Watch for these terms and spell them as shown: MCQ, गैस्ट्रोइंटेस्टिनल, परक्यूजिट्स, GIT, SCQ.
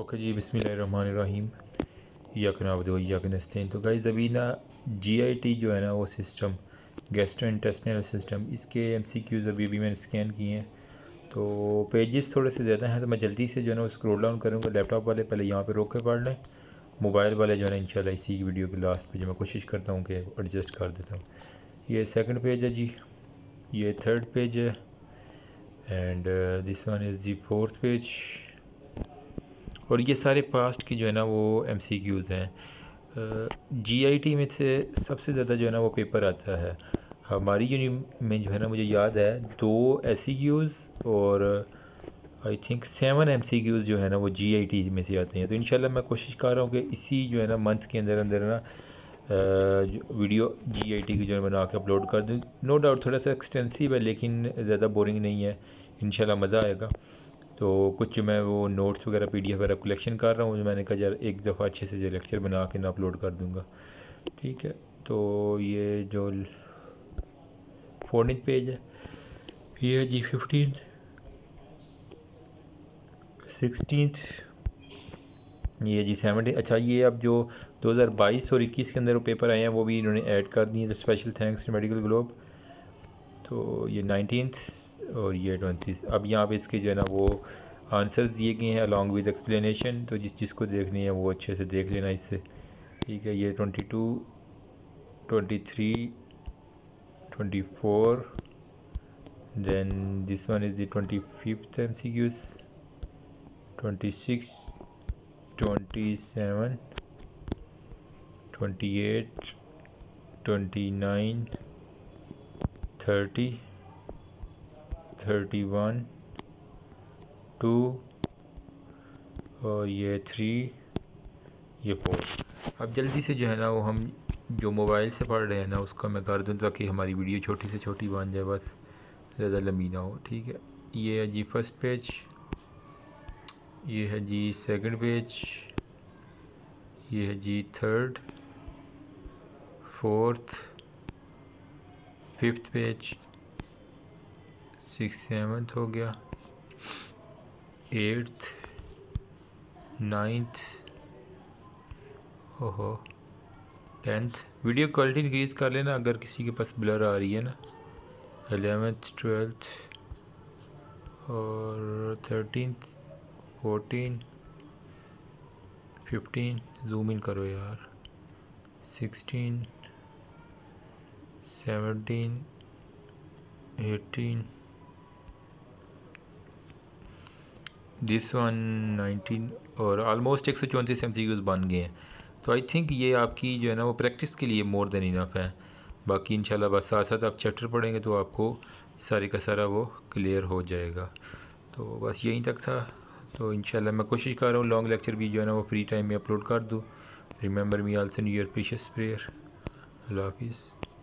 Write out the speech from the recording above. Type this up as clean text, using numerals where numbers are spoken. Okay जी, बिस्मिल्लाहिर रहमानिर रहीम। इय्याक नअबुदु व इय्याक नस्तईन। तो guys अभी ना GIT जो है ना वो सिस्टम, गैस्ट्रोइंटेस्टिनल सिस्टम, इसके MCQs अभी मैंने स्कैन किए हैं। तो पेजेस थोड़े से ज़्यादा हैं, तो मैं जल्दी से जो है ना स्क्रॉल डाउन करूँगा। लैपटॉप वाले पहले यहाँ पर रोक के पढ़ लें, मोबाइल वाले जो है ना इंशाल्लाह इसी वीडियो के लास्ट पे जो मैं कोशिश करता हूँ कि एडजस्ट कर देता हूँ। ये सेकंड पेज है जी, ये थर्ड पेज है, and this one is the fourth page. और ये सारे पास्ट के जो है ना वो MCQs हैं। GIT में से सबसे ज़्यादा जो है ना वो पेपर आता है हमारी यूनिट में जो है ना, मुझे याद है 2 SCQs और आई थिंक 7 MCQs जो है ना वो GIT में से आते हैं। तो इंशाल्लाह मैं कोशिश कर रहा हूँ कि इसी जो है ना मंथ के अंदर अंदर ना वीडियो GIT की जो है बना के अपलोड कर दूँ। नो डाउट थोड़ा सा एक्सटेंसिव है लेकिन ज़्यादा बोरिंग नहीं है, इंशाल्लाह मज़ा आएगा। तो कुछ मैं वो नोट्स वगैरह PDF वगैरह कलेक्शन कर रहा हूँ, मैंने कहा यार एक दफ़ा अच्छे से जो लेक्चर बना के ना अपलोड कर दूँगा। ठीक है, तो ये जो 14th पेज है, ये है जी 15th, 16th, ये जी 17th। अच्छा, ये अब जो 2022 और 21 के अंदर पेपर आए हैं वो भी इन्होंने ऐड कर दिए, तो special thanks to Medical Globe. तो ये 19th और ये 20th। अब यहाँ पे इसके जो है ना वो आंसर्स दिए गए हैं अलॉन्ग विद एक्सप्लेनेशन, तो जिस जिसको देखनी है वो अच्छे से देख लेना इससे। ठीक है, ये 22, 23, 24, then this one is the 25th MCQs, 26, 27, 28, 29, 30, 31, 2 और ये 3, ये 4। अब जल्दी से जो है ना वो हम जो मोबाइल से पढ़ रहे हैं ना उसका मैं कर दूँ ताकि हमारी वीडियो छोटी से छोटी बन जाए, बस ज़्यादा लंबी ना हो। ठीक है, ये है जी फर्स्ट पेज, ये है जी सेकंड पेज, ये है जी थर्ड, फोर्थ, फिफ्थ पेज, 6, 7 हो गया, 8, 9, ओहो 10th। वीडियो क्वालिटी इंक्रीज़ कर लेना अगर किसी के पास ब्लर आ रही है ना। 11th, 12th और 13th, 14, 15, जूम इन करो यार, 16, 17, 18, दिस वन 19 और ऑलमोस्ट 134 MCQs बन गए हैं। तो आई थिंक ये आपकी जो है ना वो प्रैक्टिस के लिए मोर देन इनफ है। बाकी इंशाल्लाह बस साथ साथ आप चैप्टर पढ़ेंगे तो आपको सारे का सारा वो क्लियर हो जाएगा। तो बस यहीं तक था। तो इंशाल्लाह मैं कोशिश कर रहा हूँ लॉन्ग लेक्चर भी जो है ना वो फ्री टाइम में अपलोड कर दूँ। Remember me also in your precious prayer. अल्लाह हाफिज़।